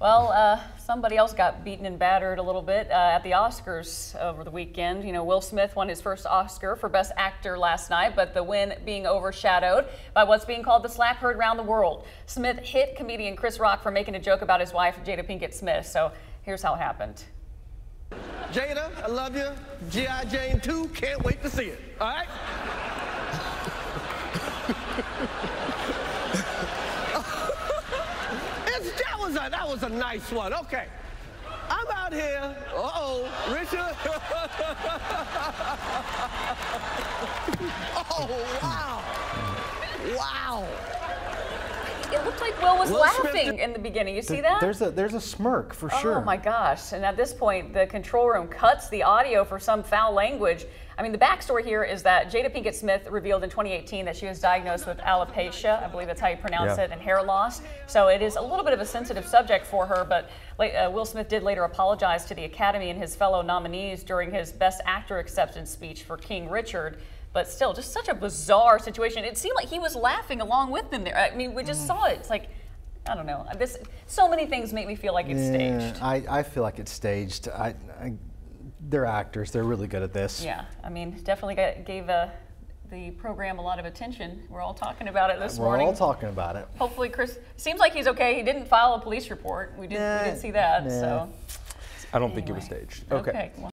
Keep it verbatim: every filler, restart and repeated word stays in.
Well, uh, somebody else got beaten and battered a little bit uh, at the Oscars over the weekend. You know, Will Smith won his first Oscar for Best Actor last night, but the win being overshadowed by what's being called the slap heard around the world. Smith hit comedian Chris Rock for making a joke about his wife, Jada Pinkett Smith. So here's how it happened. Jada, I love you. G I Jane two, can't wait to see it. All right? That was a nice one. Okay. I'm out here. Uh-oh. Richard. Oh, wow. Wow. It looked like Will was Will laughing Smith in the beginning. You see that? There's a, there's a smirk for oh, sure. Oh, my gosh. And at this point, the control room cuts the audio for some foul language. I mean, the backstory here is that Jada Pinkett Smith revealed in twenty eighteen that she was diagnosed with alopecia. I believe that's how you pronounce yeah. it, and hair loss. So it is a little bit of a sensitive subject for her, but uh, Will Smith did later apologize to the Academy and his fellow nominees during his Best Actor acceptance speech for King Richard. But still, just such a bizarre situation. It seemed like he was laughing along with them there. I mean, we just mm. saw it. It's like, I don't know. This, so many things make me feel like it's yeah, staged. I, I feel like it's staged. I, I They're actors. They're really good at this. Yeah, I mean, definitely got, gave uh, the program a lot of attention. We're all talking about it this We're morning. We're all talking about it. Hopefully, Chris. Seems like he's okay. He didn't file a police report. We didn't, nah, we didn't see that. Nah. So, I don't anyway. think it was staged. Okay. okay well.